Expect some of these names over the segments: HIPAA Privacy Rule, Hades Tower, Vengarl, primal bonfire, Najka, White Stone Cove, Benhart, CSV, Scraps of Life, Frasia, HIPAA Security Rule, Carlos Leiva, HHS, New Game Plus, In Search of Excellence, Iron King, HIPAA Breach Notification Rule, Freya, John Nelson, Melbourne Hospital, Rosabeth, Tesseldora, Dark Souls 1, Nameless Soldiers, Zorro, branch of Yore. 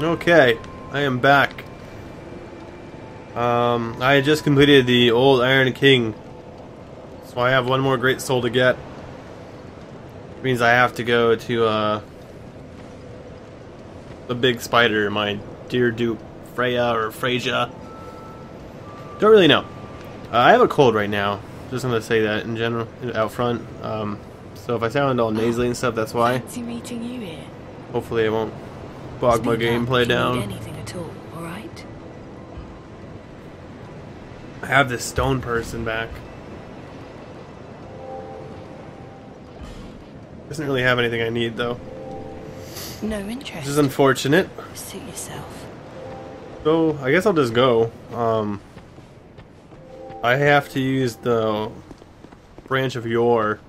Okay, I am back. I had just completed the old Iron King, so I have one more great soul to get. Which means I have to go to the big spider, my dear dupe, Freya or Frasia. Don't really know. I have a cold right now. Just gonna say that in general, out front. So if I sound all nasally and stuff, that's why. Fancy meeting you here. Hopefully I won't bog my gameplay down. Anything at all right? I have this stone person back. Doesn't really have anything I need though. No interest. This is unfortunate. Suit yourself. So I guess I'll just go. I have to use the branch of Yore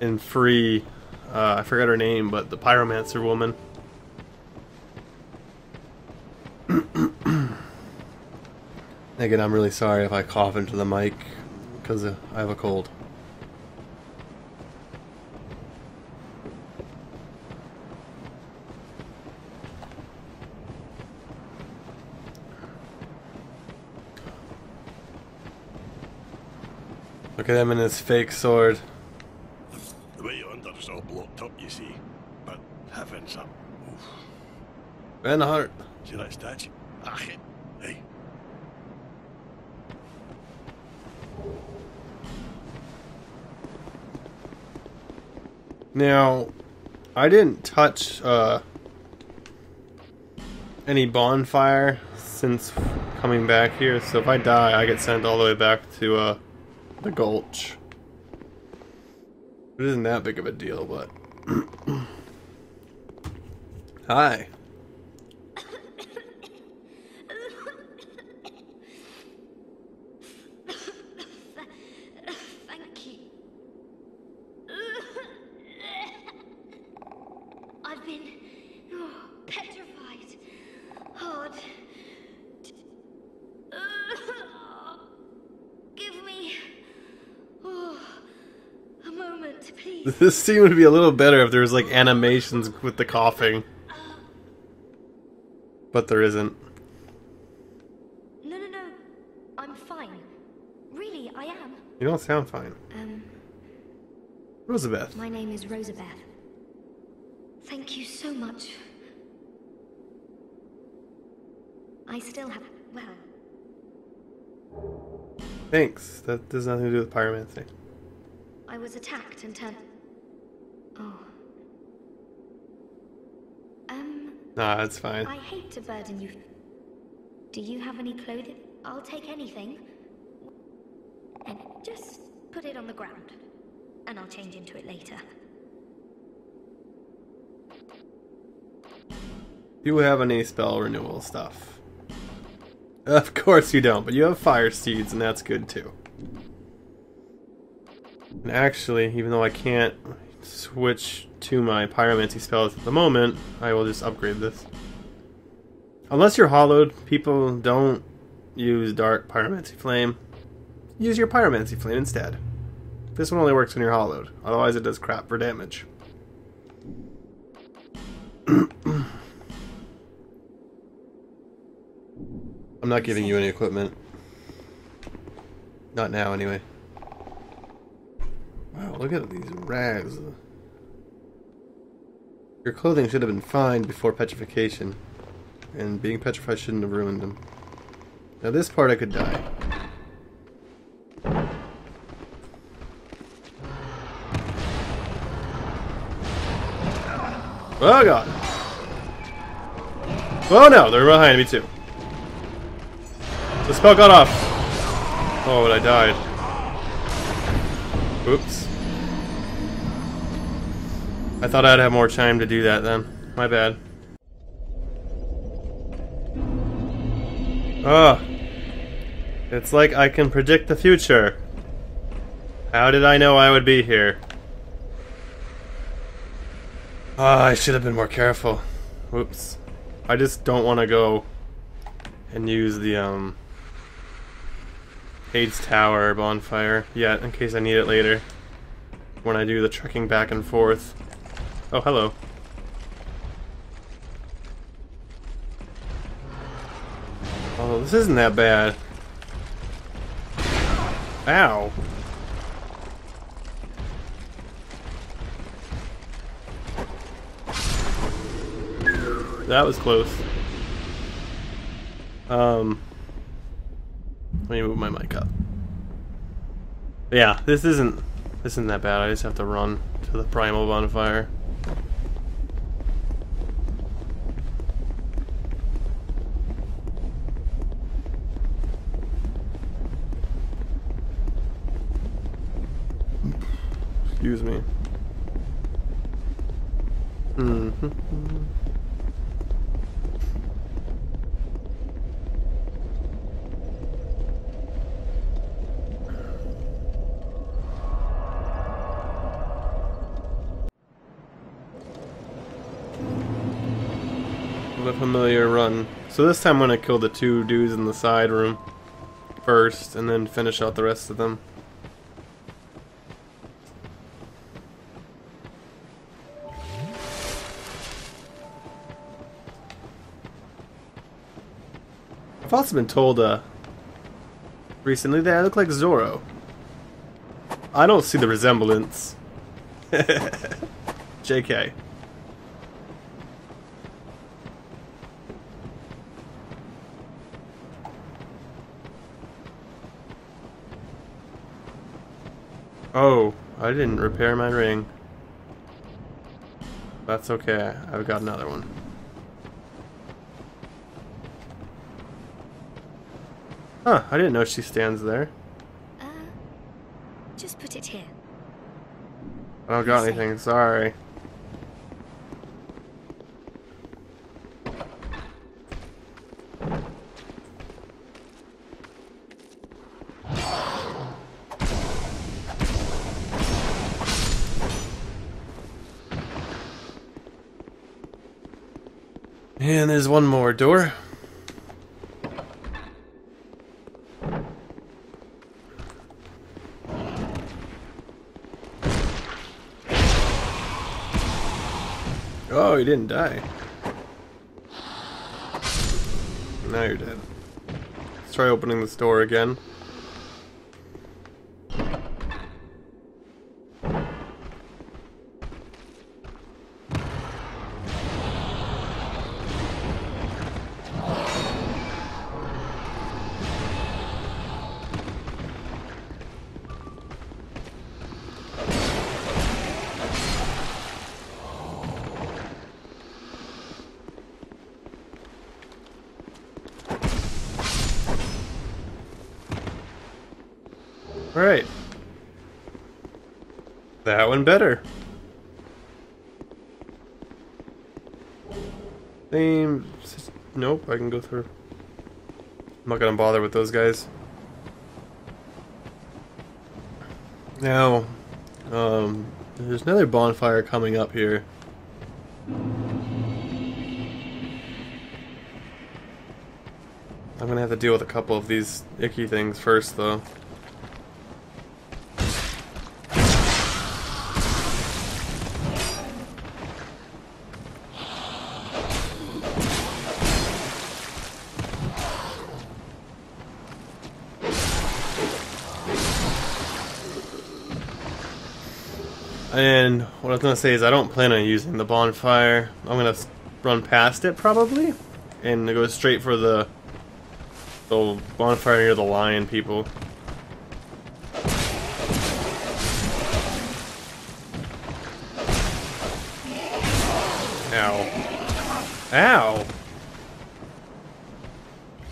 and free, I forgot her name, but the pyromancer woman. Again, I'm really sorry if I cough into the mic because I have a cold. Look at him and his fake sword. The way you're under is all blocked up, you see. But heavens up. Benhart. See that statue? Ah, hey. Now, I didn't touch any bonfire since coming back here, so if I die, I get sent all the way back to the gulch. It isn't that big of a deal, but hi. Thank you. I've been petrified. Hard. This seemed to be a little better if there was like animations with the coughing. But there isn't. No. I'm fine. Really, I am. You don't sound fine. Rosabeth. My name is Rosabeth. Thank you so much. I still have, well. Thanks. That has nothing to do with pyromancy. I was attacked and turned. Oh. Nah, that's fine. I hate to burden you. Do you have any clothing? I'll take anything. And just put it on the ground. And I'll change into it later. Do you have any spell renewal stuff? Of course you don't, but you have fire seeds and that's good too. And actually, even though I can't switch to my pyromancy spells at the moment, I will just upgrade this. Unless you're hollowed, people don't use dark pyromancy flame. Use your pyromancy flame instead. This one only works when you're hollowed, otherwise it does crap for damage. I'm not giving you any equipment. Not now, anyway. Wow, look at these rags. Your clothing should have been fine before petrification, and being petrified shouldn't have ruined them. Now this part I could die. Oh god! Oh no, they're behind me too. The spell got off. Oh, but I died. Oops. I thought I'd have more time to do that then. My bad. Ah. It's like I can predict the future. How did I know I would be here? Ah, I should have been more careful. Whoops. I just don't want to go and use the, Hades Tower bonfire yet, in case I need it later when I do the trekking back and forth. Oh, hello. Although this isn't that bad. Ow. That was close. Let me move my mic up. But yeah, this isn't that bad. I just have to run to the primal bonfire. Excuse me. Mm-hmm. A familiar run. So this time I'm gonna kill the two dudes in the side room first and then finish out the rest of them. I've also been told recently that I look like Zorro. I don't see the resemblance. JK. Oh, I didn't repair my ring. That's okay, I've got another one. Huh, I didn't know she stands there. Just put it here. I don't got anything, sorry. And there's one more door. Oh, he didn't die. Now you're dead. Let's try opening this door again. Alright. That one better. Same. Nope, I can go through. I'm not gonna bother with those guys. Now, there's another bonfire coming up here. I'm gonna have to deal with a couple of these icky things first, though. And what I was going to say is I don't plan on using the bonfire. I'm going to run past it probably and go straight for the bonfire near the lion people. Ow. Ow!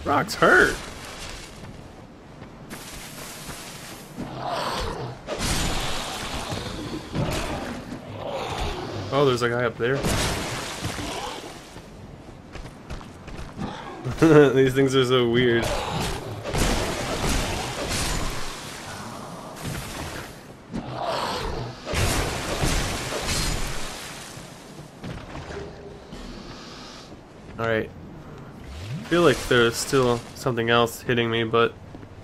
Rocks hurt! Oh, there's a guy up there. These things are so weird. Alright. I feel like there's still something else hitting me, but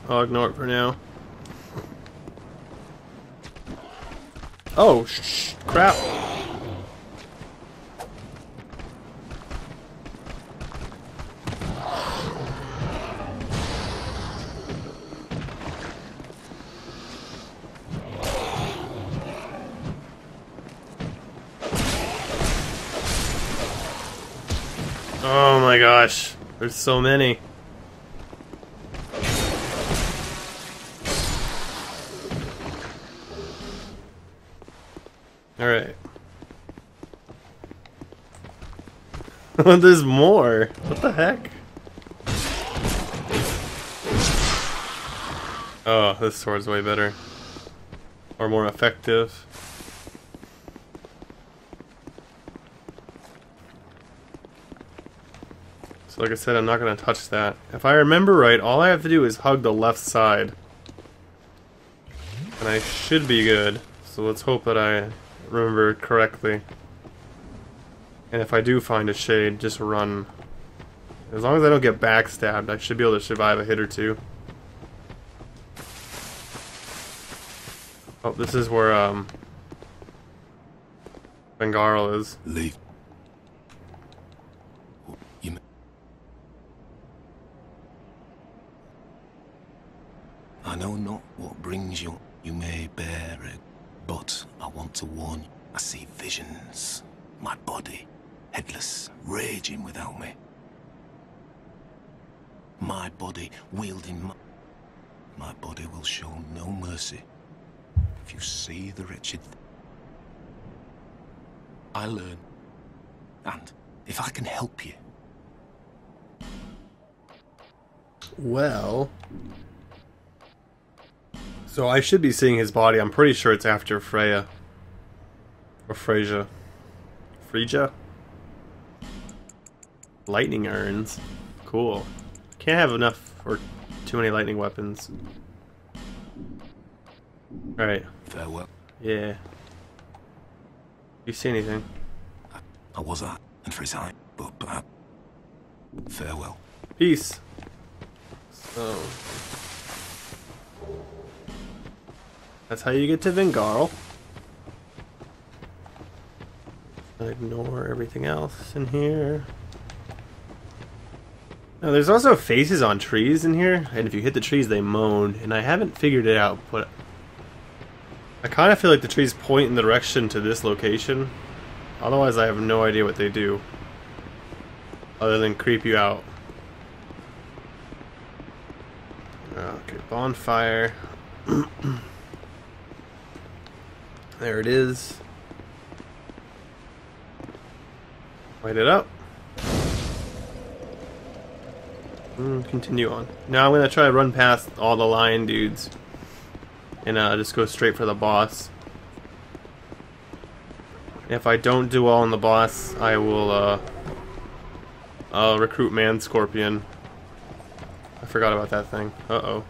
I'll ignore it for now. Oh, crap. Oh my gosh, there's so many. Alright. There's more! What the heck? Oh, this sword's way better. Or more effective. So like I said, I'm not going to touch that. If I remember right, all I have to do is hug the left side. And I should be good. So let's hope that I remember correctly. And if I do find a shade, just run. As long as I don't get backstabbed, I should be able to survive a hit or two. Oh, this is where Vengarl is. Leave. I know not what brings you. You may bear it, but I want to warn you. I see visions. My body. Headless, raging without me. My body wielding my body will show no mercy. If you see the wretched I learn. And if I can help you. Well, so I should be seeing his body. I'm pretty sure it's after Freya. Or Frasia. Frasia? Lightning urns. Cool. Can't have enough or too many lightning weapons. Alright. Farewell. Yeah. You see anything? I was at and for his eye, but farewell. Peace. So that's how you get to Vengarl. Ignore everything else in here. Now, there's also faces on trees in here, and if you hit the trees, they moan. And I haven't figured it out, but I kind of feel like the trees point in the direction to this location. Otherwise, I have no idea what they do, other than creep you out. Okay, bonfire. There it is. Light it up. Continue on. Now I'm going to try to run past all the lion dudes. And just go straight for the boss. If I don't do well on the boss, I will I'll recruit Man Scorpion. I forgot about that thing. Uh-oh.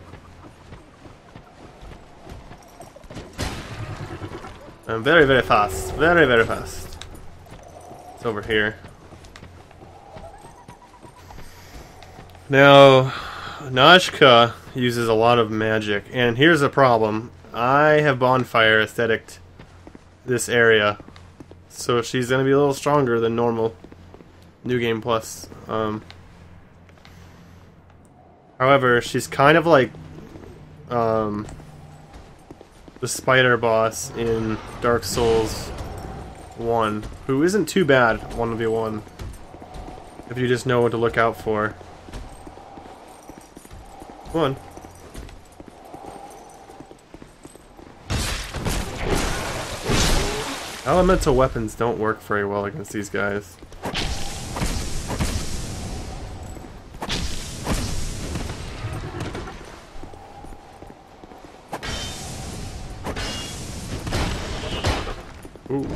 I'm very, very fast. Very, very fast. It's over here. Now, Najka uses a lot of magic, and here's the problem. I have bonfire aesthetic'd this area, so she's gonna be a little stronger than normal. New Game Plus. However, she's kind of like the spider boss in Dark Souls 1, who isn't too bad 1v1 if you just know what to look out for. Come on. Elemental weapons don't work very well against these guys. Ooh.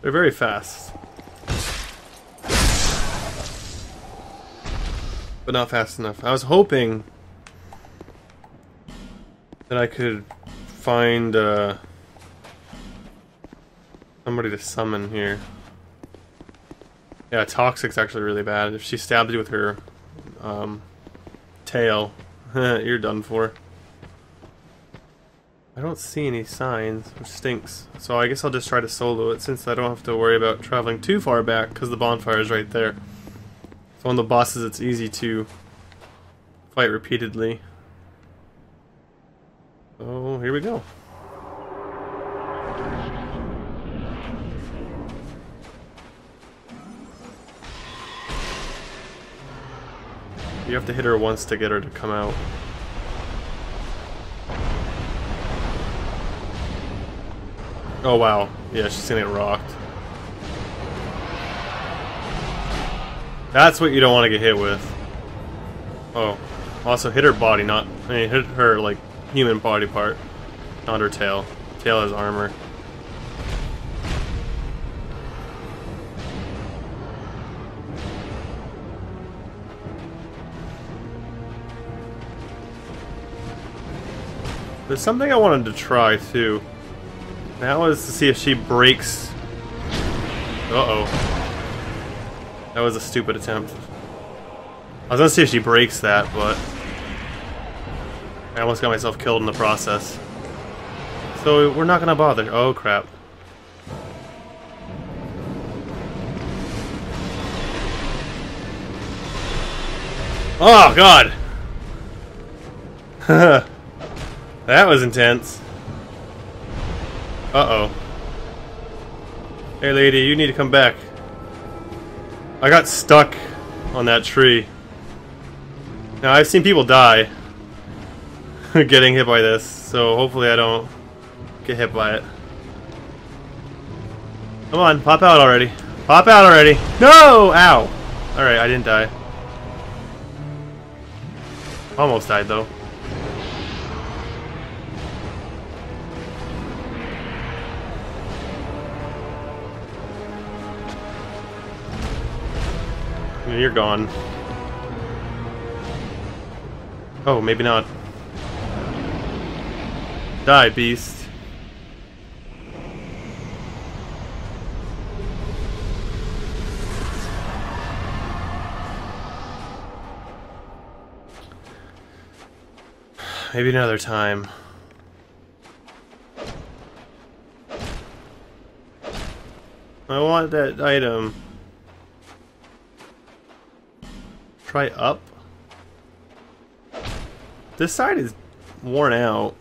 They're very fast. But not fast enough. I was hoping that I could find somebody to summon here. Yeah, Toxic's actually really bad. If she stabs you with her tail, you're done for. I don't see any signs, which stinks. So I guess I'll just try to solo it since I don't have to worry about traveling too far back because the bonfire is right there. On the bosses, it's easy to fight repeatedly. Oh, here we go. You have to hit her once to get her to come out. Oh wow, yeah, she's gonna get rocked. That's what you don't want to get hit with. Oh, also hit her body, not... I mean, hit her, like, human body part. Not her tail. Tail has armor. There's something I wanted to try, too. That was to see if she breaks... Uh-oh. That was a stupid attempt. I was gonna see if she breaks that, but... I almost got myself killed in the process. So we're not gonna bother. Oh, crap. Oh, God! Haha. That was intense. Uh-oh. Hey lady, you need to come back. I got stuck on that tree. Now, I've seen people die getting hit by this, so hopefully I don't get hit by it. Come on, pop out already. Pop out already. No! Ow! Alright, I didn't die. Almost died, though. You're gone. Oh, maybe not. Die, beast. Maybe another time. I want that item. Try up. This side is worn out.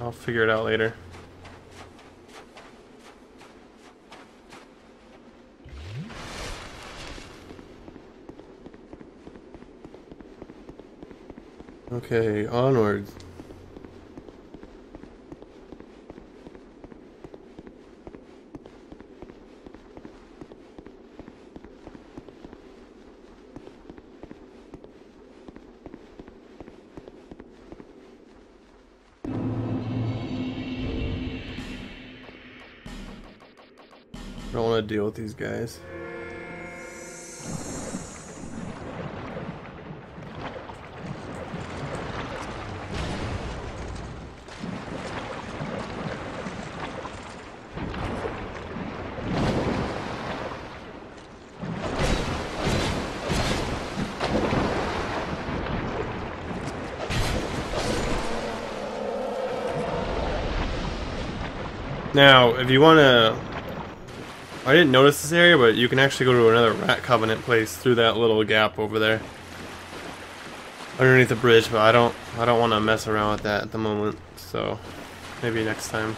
I'll figure it out later. Okay, onwards. I don't want to deal with these guys. Now, if you want to... I didn't notice this area, but you can actually go to another Rat Covenant place through that little gap over there, underneath the bridge. But I don't want to mess around with that at the moment. So maybe next time.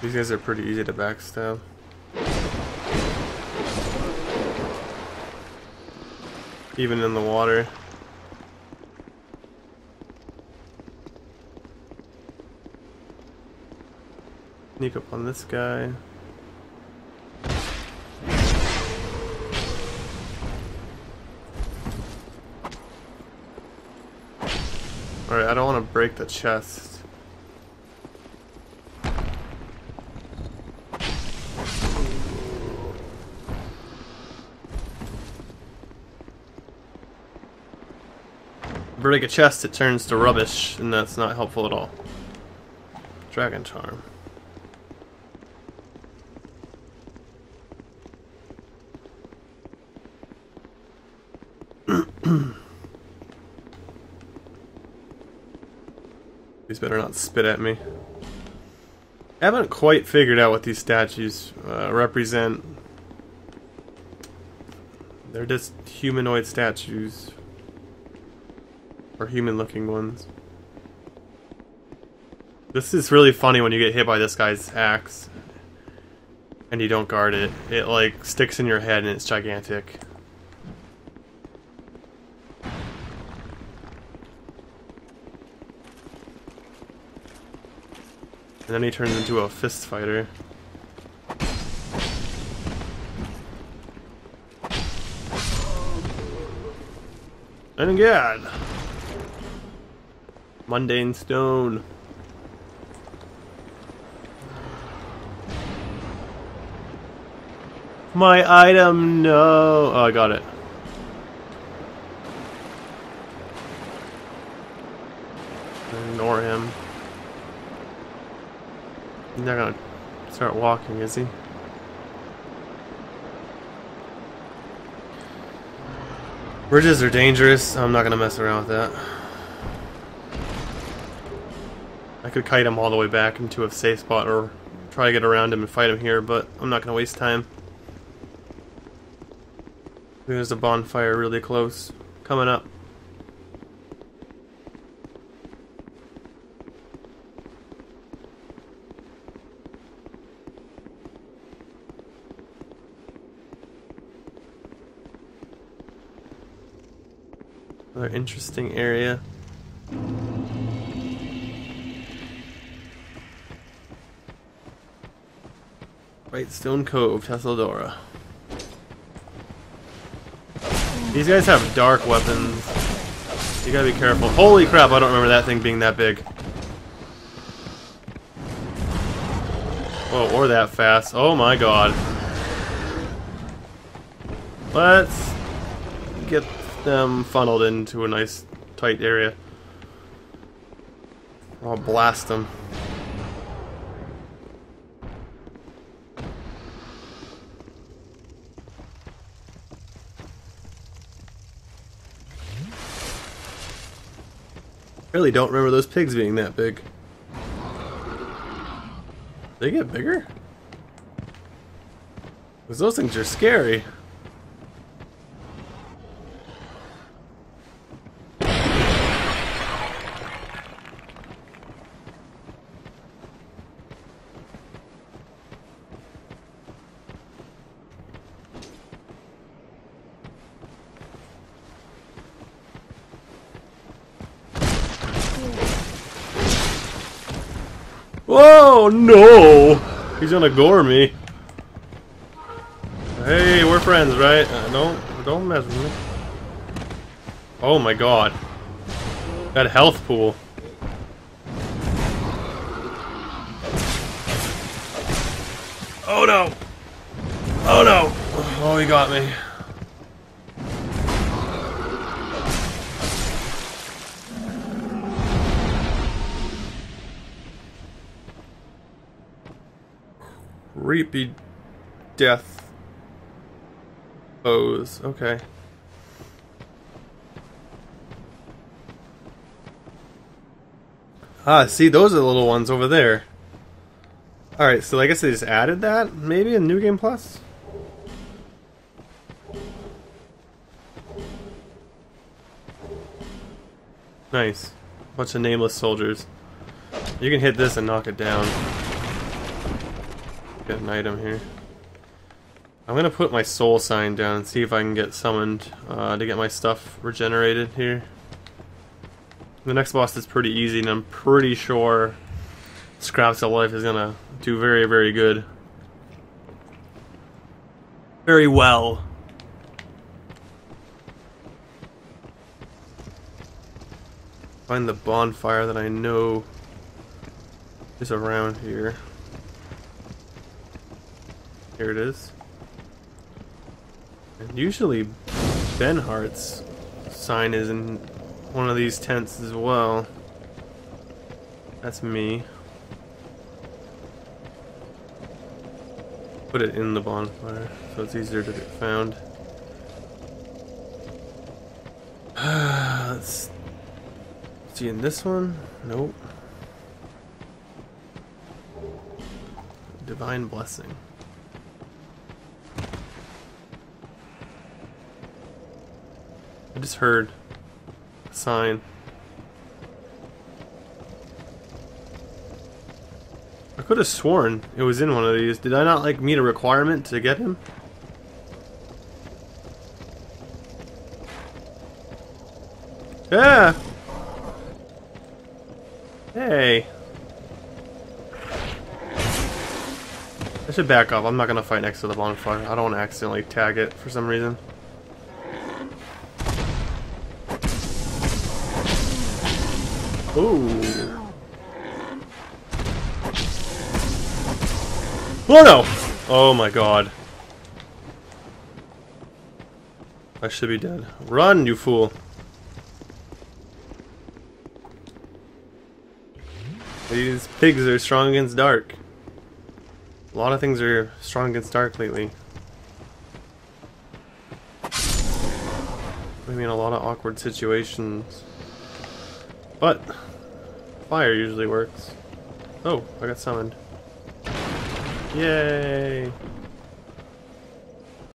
These guys are pretty easy to backstab. Even in the water. Sneak up on this guy. Alright, I don't want to break the chest. Break a chest, it turns to rubbish, and that's not helpful at all. Dragon charm. These better not spit at me. I haven't quite figured out what these statues represent. They're just humanoid statues. Or human-looking ones. This is really funny when you get hit by this guy's axe. And you don't guard it. It, like, sticks in your head and it's gigantic. And then he turns into a fist fighter. And again! Mundane stone. My item, no! Oh, I got it. Ignore him. He's not gonna start walking, is he? Bridges are dangerous. I'm not gonna mess around with that. I could kite him all the way back into a safe spot or try to get around him and fight him here, but I'm not gonna waste time. There's a bonfire really close. Coming up. Another interesting area. White Stone Cove, Tesseldora. These guys have dark weapons. You gotta be careful. Holy crap, I don't remember that thing being that big. Whoa, or that fast. Oh my god. Let's get them funneled into a nice, tight area. I'll blast them. I really don't remember those pigs being that big. They get bigger? Because those things are scary. Oh no! He's gonna gore me. Hey, we're friends, right? Don't mess with me. Oh my god. That health pool. Oh no! Oh no! Oh, he got me. Creepy death bows. Okay. Ah, see, those are the little ones over there. Alright, so I guess they just added that? Maybe in New Game Plus? Nice. Bunch of Nameless Soldiers. You can hit this and knock it down. Get an item here. I'm gonna put my soul sign down and see if I can get summoned to get my stuff regenerated here. The next boss is pretty easy, and I'm pretty sure Scraps of Life is gonna do very, very good. Very well. Find the bonfire that I know is around here. Here it is. And usually Benhart's sign is in one of these tents as well. That's me. Put it in the bonfire so it's easier to get found. Let's see in this one. Nope. Divine Blessing. I just heard a sign. I could have sworn it was in one of these. Did I not like meet a requirement to get him? Yeah. Hey. I should back up. I'm not gonna fight next to the bonfire. I don't want to accidentally tag it for some reason. Ooh. Oh no! Oh my god. I should be dead. Run, you fool. These pigs are strong against dark. A lot of things are strong against dark lately. I mean, a lot of awkward situations. But fire usually works. Oh, I got summoned. Yay!